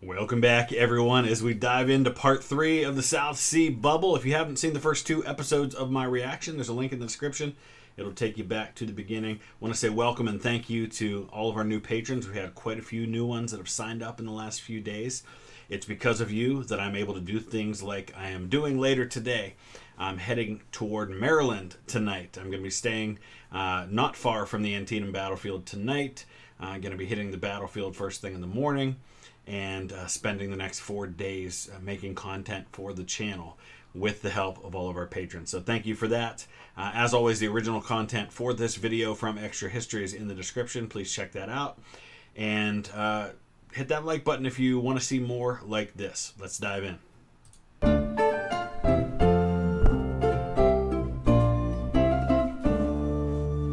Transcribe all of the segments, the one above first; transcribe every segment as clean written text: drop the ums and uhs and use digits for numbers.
Welcome back, everyone, as we dive into part 3 of the South Sea Bubble. If you haven't seen the first 2 episodes of my reaction, there's a link in the description. It'll take you back to the beginning. I want to say welcome and thank you to all of our new patrons. We had quite a few new ones that have signed up in the last few days. It's because of you that I'm able to do things like I am doing later today. I'm heading toward Maryland tonight. I'm going to be staying not far from the Antietam battlefield tonight. I'm going to be hitting the battlefield first thing in the morning and spending the next 4 days making content for the channel with the help of all of our patrons. So thank you for that. As always, the original content for this video from Extra History is in the description. Please check that out. And hit that like button if you want to see more like this. Let's dive in.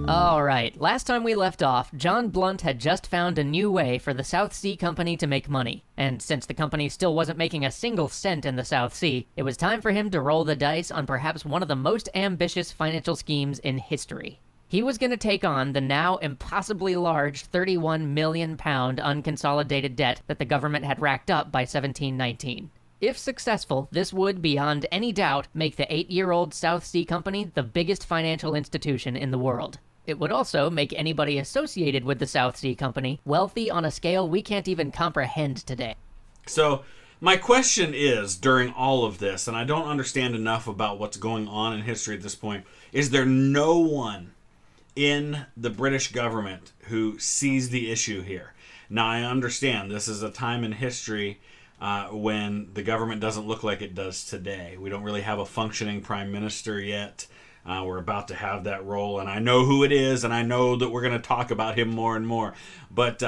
Alright, last time we left off, John Blunt had just found a new way for the South Sea Company to make money, and since the company still wasn't making a single cent in the South Sea, it was time for him to roll the dice on perhaps one of the most ambitious financial schemes in history. He was going to take on the now impossibly large £31 million unconsolidated debt that the government had racked up by 1719. If successful, this would, beyond any doubt, make the 8-year-old South Sea Company the biggest financial institution in the world. It would also make anybody associated with the South Sea Company wealthy on a scale we can't even comprehend today. So, my question is, during all of this, and I don't understand enough about what's going on in history at this point, is there no one in the British government who sees the issue here? Now, I understand this is a time in history when the government doesn't look like it does today. We don't really have a functioning prime minister yet. We're about to have that role, and I know who it is, and I know that we're going to talk about him more and more. But,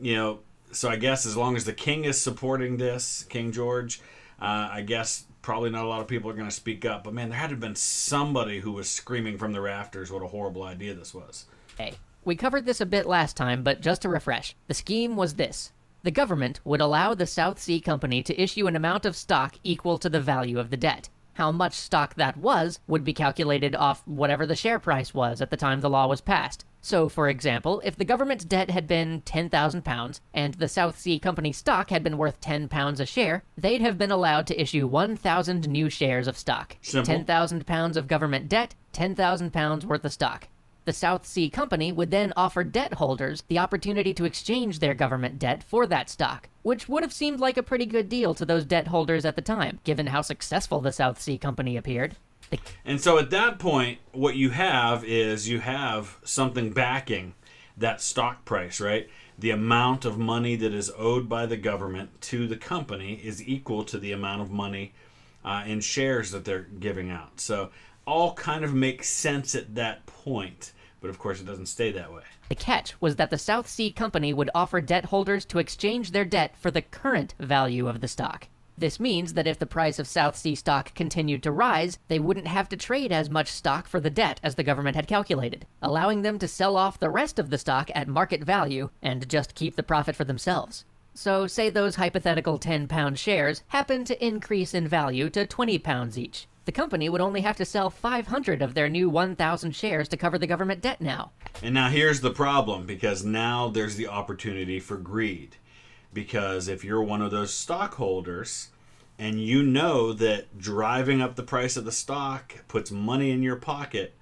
you know, so I guess as long as the king is supporting this, King George, I guess probably not a lot of people are going to speak up. But, man, there had to have been somebody who was screaming from the rafters what a horrible idea this was. Hey, we covered this a bit last time, but just to refresh, the scheme was this. The government would allow the South Sea Company to issue an amount of stock equal to the value of the debt. How much stock that was would be calculated off whatever the share price was at the time the law was passed. So, for example, if the government's debt had been £10,000 and the South Sea Company stock had been worth £10 a share, they'd have been allowed to issue 1,000 new shares of stock. £10,000 of government debt, £10,000 worth of stock. The South Sea Company would then offer debt holders the opportunity to exchange their government debt for that stock, which would have seemed like a pretty good deal to those debt holders at the time, given how successful the South Sea Company appeared. And so at that point, what you have is you have something backing that stock price, right? The amount of money that is owed by the government to the company is equal to the amount of money in shares that they're giving out. So all kind of makes sense at that point. But of course, it doesn't stay that way. The catch was that the South Sea Company would offer debt holders to exchange their debt for the current value of the stock. This means that if the price of South Sea stock continued to rise, they wouldn't have to trade as much stock for the debt as the government had calculated, allowing them to sell off the rest of the stock at market value and just keep the profit for themselves. So say those hypothetical £10 shares happen to increase in value to £20 each. The company would only have to sell 500 of their new 1,000 shares to cover the government debt now. And now here's the problem, because now there's the opportunity for greed. Because if you're one of those stockholders, and you know that driving up the price of the stock puts money in your pocket,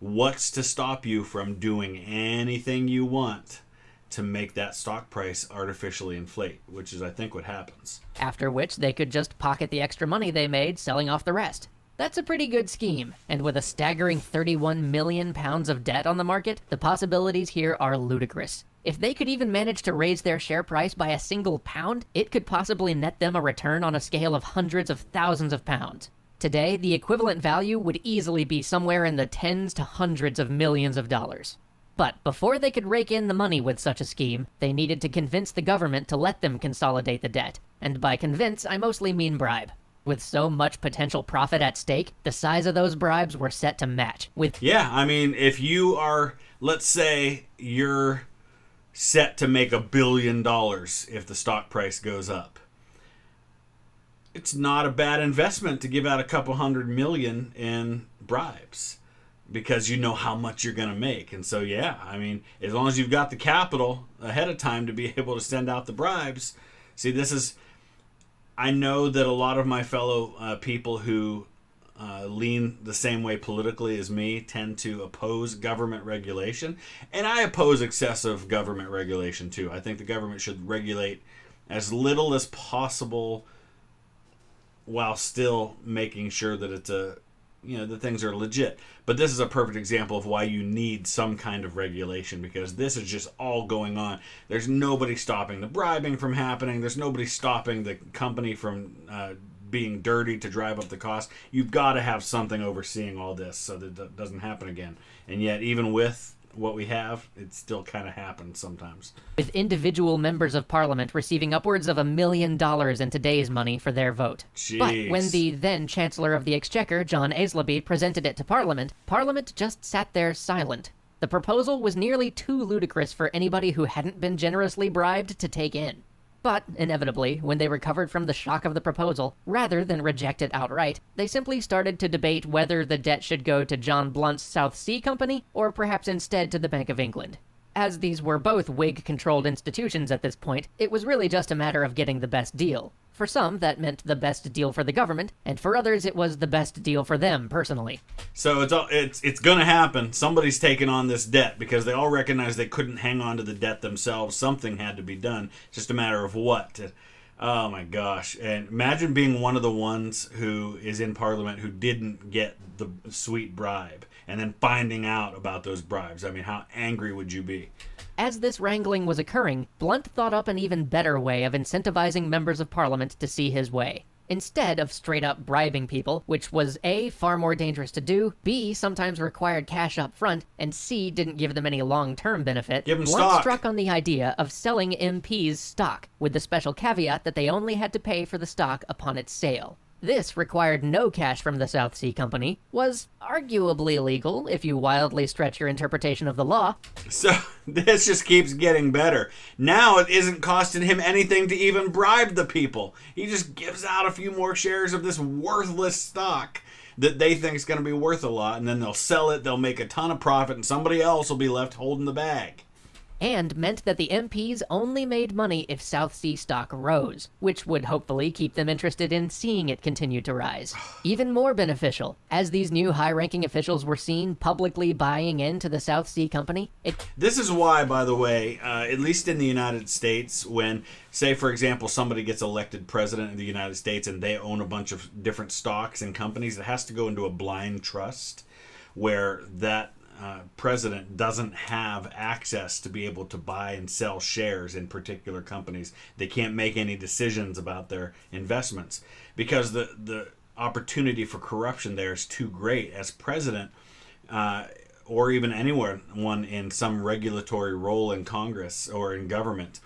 what's to stop you from doing anything you want to make that stock price artificially inflate, which is, I think, what happens. After which, they could just pocket the extra money they made selling off the rest. That's a pretty good scheme, and with a staggering £31 million of debt on the market, the possibilities here are ludicrous. If they could even manage to raise their share price by a single £, it could possibly net them a return on a scale of hundreds of thousands of pounds. Today, the equivalent value would easily be somewhere in the tens to hundreds of millions of dollars. But before they could rake in the money with such a scheme, they needed to convince the government to let them consolidate the debt. And by convince, I mostly mean bribe. With so much potential profit at stake, the size of those bribes were set to match. Yeah, I mean, if you are, let's say, you're set to make $1 billion if the stock price goes up. It's not a bad investment to give out a couple $100 million in bribes, because you know how much you're going to make. And so, yeah, I mean, as long as you've got the capital ahead of time to be able to send out the bribes, See, this is, I know that a lot of my fellow people who lean the same way politically as me tend to oppose government regulation, and I oppose excessive government regulation too. I think the government should regulate as little as possible while still making sure that it's a, you know, the things are legit. But this is a perfect example of why you need some kind of regulation, because this is just all going on. There's nobody stopping the bribing from happening. There's nobody stopping the company from being dirty to drive up the cost. You've got to have something overseeing all this so that it doesn't happen again. And yet, even with what we have, it still kind of happens sometimes. With individual members of Parliament receiving upwards of $1 million in today's money for their vote. Jeez. But when the then Chancellor of the Exchequer, John Aislabie, presented it to Parliament, Parliament just sat there silent. The proposal was nearly too ludicrous for anybody who hadn't been generously bribed to take in. But, inevitably, when they recovered from the shock of the proposal, rather than reject it outright, they simply started to debate whether the debt should go to John Blunt's South Sea Company, or perhaps instead to the Bank of England. As these were both Whig-controlled institutions at this point, it was really just a matter of getting the best deal. For some, that meant the best deal for the government, and for others, it was the best deal for them, personally. So it's gonna happen. Somebody's taking on this debt, because they all recognized they couldn't hang on to the debt themselves. Something had to be done. It's just a matter of what. Oh my gosh. And imagine being one of the ones who is in Parliament who didn't get the sweet bribe, and then finding out about those bribes. I mean, how angry would you be? As this wrangling was occurring, Blunt thought up an even better way of incentivizing members of Parliament to see his way. Instead of straight-up bribing people, which was A, far more dangerous to do, B, sometimes required cash up front, and C, didn't give them any long-term benefit, Blunt struck on the idea of selling MPs stock, with the special caveat that they only had to pay for the stock upon its sale. This required no cash from the South Sea Company, was arguably legal if you wildly stretch your interpretation of the law. So this just keeps getting better. Now it isn't costing him anything to even bribe the people. He just gives out a few more shares of this worthless stock that they think is going to be worth a lot, and then they'll sell it, they'll make a ton of profit, and somebody else will be left holding the bag. And meant that the MPs only made money if South Sea stock rose, which would hopefully keep them interested in seeing it continue to rise. Even more beneficial, as these new high-ranking officials were seen publicly buying into the South Sea Company. This is why, by the way, at least in the United States, when, say, for example, somebody gets elected president of the United States and they own a bunch of different stocks and companies, it has to go into a blind trust where that president doesn't have access to be able to buy and sell shares in particular companies. They can't make any decisions about their investments because the opportunity for corruption there is too great. As president or even anyone in some regulatory role in Congress or in government,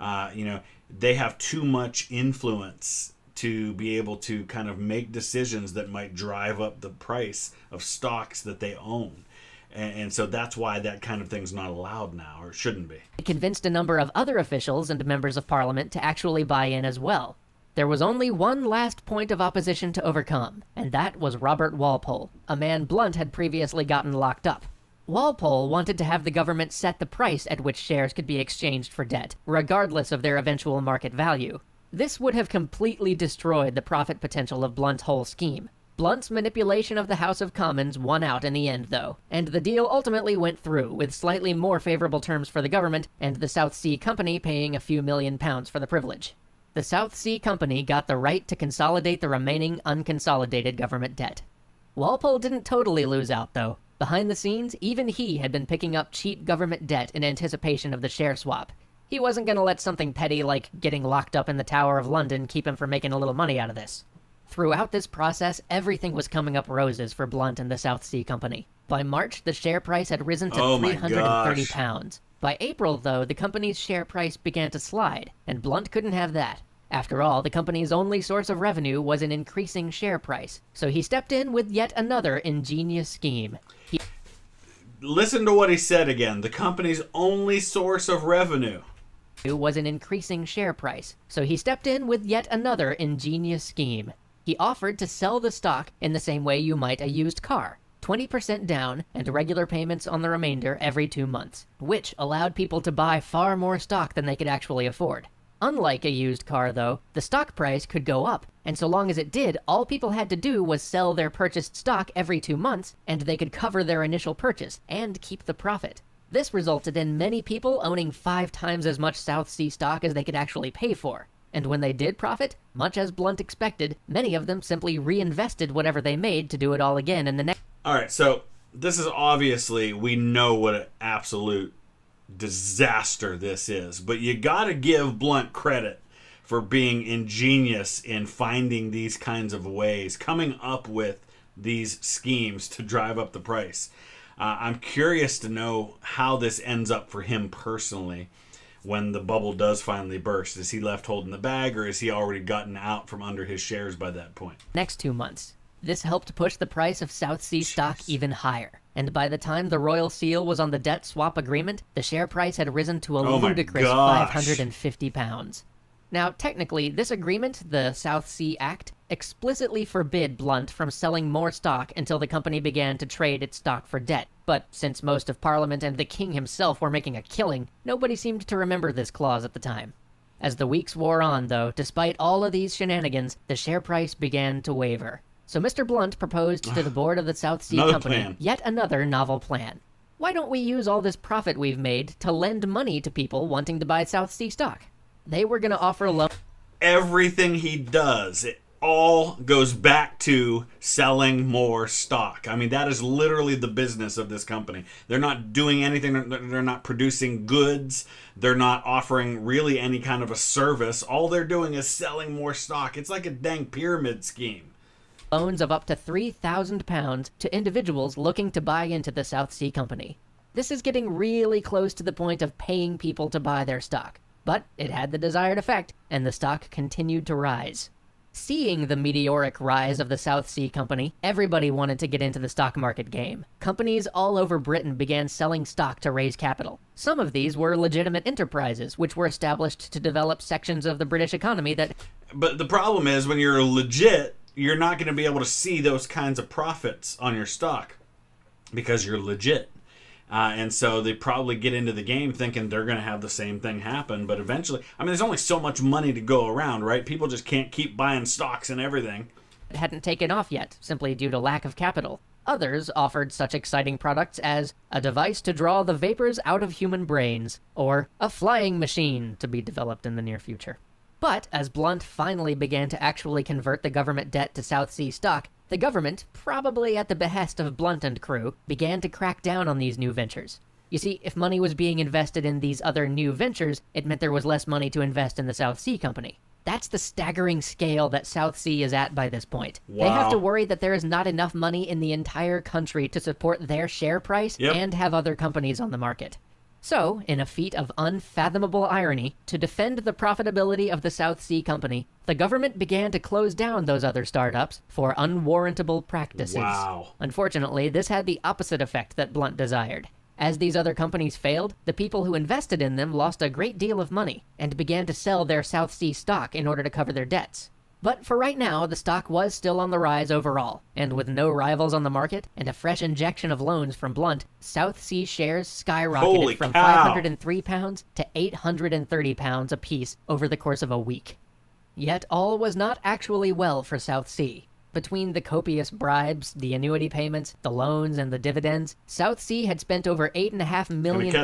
you know, they have too much influence to be able to kind of make decisions that might drive up the price of stocks that they own. And so that's why that kind of thing's not allowed now, or shouldn't be. It convinced a number of other officials and members of Parliament to actually buy in as well. There was only one last point of opposition to overcome, and that was Robert Walpole, a man Blunt had previously gotten locked up. Walpole wanted to have the government set the price at which shares could be exchanged for debt, regardless of their eventual market value. This would have completely destroyed the profit potential of Blunt's whole scheme. Blunt's manipulation of the House of Commons won out in the end, though, and the deal ultimately went through with slightly more favorable terms for the government and the South Sea Company paying a few $1 million for the privilege. The South Sea Company got the right to consolidate the remaining unconsolidated government debt. Walpole didn't totally lose out, though. Behind the scenes, even he had been picking up cheap government debt in anticipation of the share swap. He wasn't going to let something petty like getting locked up in the Tower of London keep him from making a little money out of this. Throughout this process, everything was coming up roses for Blunt and the South Sea Company. By March, the share price had risen to £330. By April, though, the company's share price began to slide, and Blunt couldn't have that. After all, the company's only source of revenue was an increasing share price, so he stepped in with yet another ingenious scheme. Listen to what he said again. The company's only source of revenue was an increasing share price, so he stepped in with yet another ingenious scheme. He offered to sell the stock in the same way you might a used car, 20% down and regular payments on the remainder every 2 months, which allowed people to buy far more stock than they could actually afford. Unlike a used car, though, the stock price could go up, and so long as it did, all people had to do was sell their purchased stock every 2 months, and they could cover their initial purchase and keep the profit. This resulted in many people owning 5 times as much South Sea stock as they could actually pay for. And when they did profit, much as Blunt expected, many of them simply reinvested whatever they made to do it all again in the next... Alright, so this is obviously, we know what an absolute disaster this is, but you gotta give Blunt credit for being ingenious in finding these kinds of ways, coming up with these schemes to drive up the price. I'm curious to know how this ends up for him personally when the bubble does finally burst. Is he left holding the bag, or is he already gotten out from under his shares by that point? Next 2 months. This helped push the price of South Sea stock even higher. And by the time the Royal Seal was on the debt swap agreement, the share price had risen to a ludicrous 550 pounds. Now, technically, this agreement, the South Sea Act, explicitly forbid Blunt from selling more stock until the company began to trade its stock for debt. But since most of Parliament and the King himself were making a killing, nobody seemed to remember this clause at the time. As the weeks wore on, though, despite all of these shenanigans, the share price began to waver. So Mr. Blunt proposed to the board of the South Sea Company yet another novel plan. Why don't we use all this profit we've made to lend money to people wanting to buy South Sea stock? They were going to offer loans. Everything he does, it all goes back to selling more stock. I mean, that is literally the business of this company. They're not doing anything. They're not producing goods. They're not offering really any kind of a service. All they're doing is selling more stock. It's like a dang pyramid scheme. Loans of up to £3,000 to individuals looking to buy into the South Sea Company. This is getting really close to the point of paying people to buy their stock. But it had the desired effect, and the stock continued to rise. Seeing the meteoric rise of the South Sea Company, everybody wanted to get into the stock market game. Companies all over Britain began selling stock to raise capital. Some of these were legitimate enterprises, which were established to develop sections of the British economy that... But the problem is, when you're legit, you're not going to be able to see those kinds of profits on your stock, because you're legit. And so they probably get into the game thinking they're going to have the same thing happen. But eventually, I mean, there's only so much money to go around, right? People just can't keep buying stocks and everything. It hadn't taken off yet, simply due to lack of capital. Others offered such exciting products as a device to draw the vapors out of human brains, or a flying machine to be developed in the near future. But as Blunt finally began to actually convert the government debt to South Sea stock, the government, probably at the behest of Blunt and crew, began to crack down on these new ventures. You see, if money was being invested in these other new ventures, it meant there was less money to invest in the South Sea Company. That's the staggering scale that South Sea is at by this point. Wow. They have to worry that there is not enough money in the entire country to support their share price and have other companies on the market. So, in a feat of unfathomable irony, to defend the profitability of the South Sea Company, the government began to close down those other startups for unwarrantable practices. Wow. Unfortunately, this had the opposite effect that Blunt desired. As these other companies failed, the people who invested in them lost a great deal of money and began to sell their South Sea stock in order to cover their debts. But for right now, the stock was still on the rise overall, and with no rivals on the market and a fresh injection of loans from Blunt, South Sea shares skyrocketed from £503 to £830 apiece over the course of a week. Yet all was not actually well for South Sea. Between the copious bribes, the annuity payments, the loans, and the dividends, South Sea had spent over £8.5 million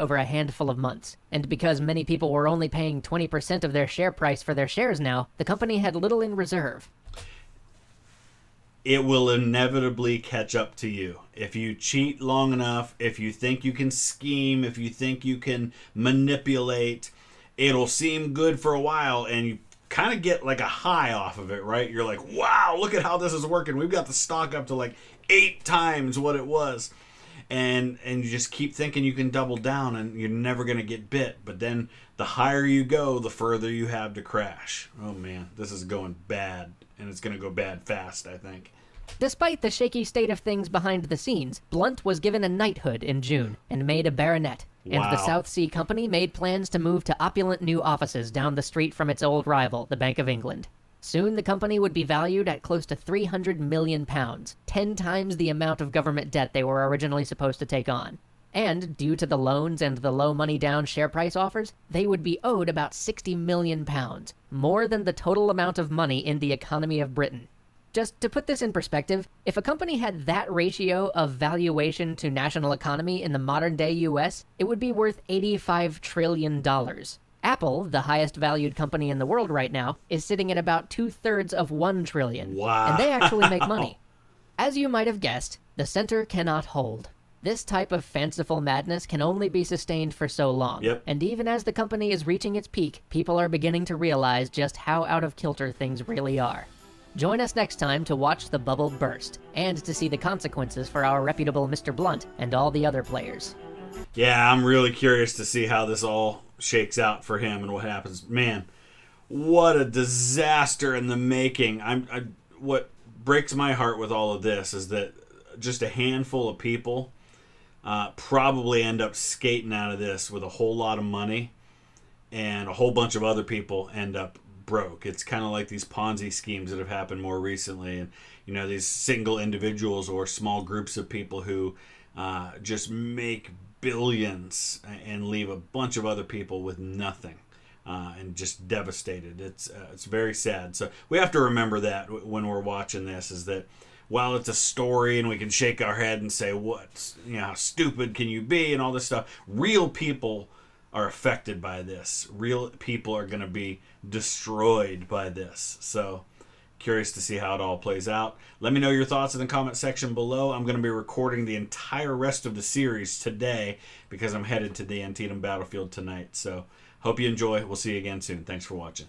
over a handful of months. And because many people were only paying 20% of their share price for their shares now, the company had little in reserve. It will inevitably catch up to you. If you cheat long enough, if you think you can scheme, if you think you can manipulate, it'll seem good for a while, and you kind of get like a high off of it, right? You're like, wow, look at how this is working. We've got the stock up to like 8 times what it was. And you just keep thinking you can double down and you're never going to get bit. But then the higher you go, the further you have to crash. Oh man, this is going bad, and it's going to go bad fast, I think. Despite the shaky state of things behind the scenes, Blunt was given a knighthood in June and made a baronet. Wow. And the South Sea Company made plans to move to opulent new offices down the street from its old rival, the Bank of England. Soon the company would be valued at close to £300 million, 10 times the amount of government debt they were originally supposed to take on. and due to the loans and the low money down share price offers, they would be owed about £60 million, more than the total amount of money in the economy of Britain. Just to put this in perspective, if a company had that ratio of valuation to national economy in the modern day US, it would be worth $85 trillion. Apple, the highest valued company in the world right now, is sitting at about 2/3 of $1 trillion. Wow. And they actually make money. As you might have guessed, the center cannot hold. This type of fanciful madness can only be sustained for so long. Yep. And even as the company is reaching its peak, people are beginning to realize just how out of kilter things really are. Join us next time to watch the bubble burst, and to see the consequences for our reputable Mr. Blunt and all the other players. Yeah, I'm really curious to see how this all shakes out for him and what happens. Man, what a disaster in the making. What breaks my heart with all of this is that just a handful of people probably end up skating out of this with a whole lot of money, and a whole bunch of other people end up broke. It's kind of like these Ponzi schemes that have happened more recently, and you know, these single individuals or small groups of people who just make billions and leave a bunch of other people with nothing and just devastated. It's very sad. So we have to remember that when we're watching this, is that while it's a story and we can shake our head and say, what, you know, how stupid can you be and all this stuff, real people are affected by this. Real people are going to be destroyed by this. So curious to see how it all plays out. Let me know your thoughts in the comment section below. I'm going to be recording the entire rest of the series today because I'm headed to the Antietam battlefield tonight. So hope you enjoy. We'll see you again soon. Thanks for watching.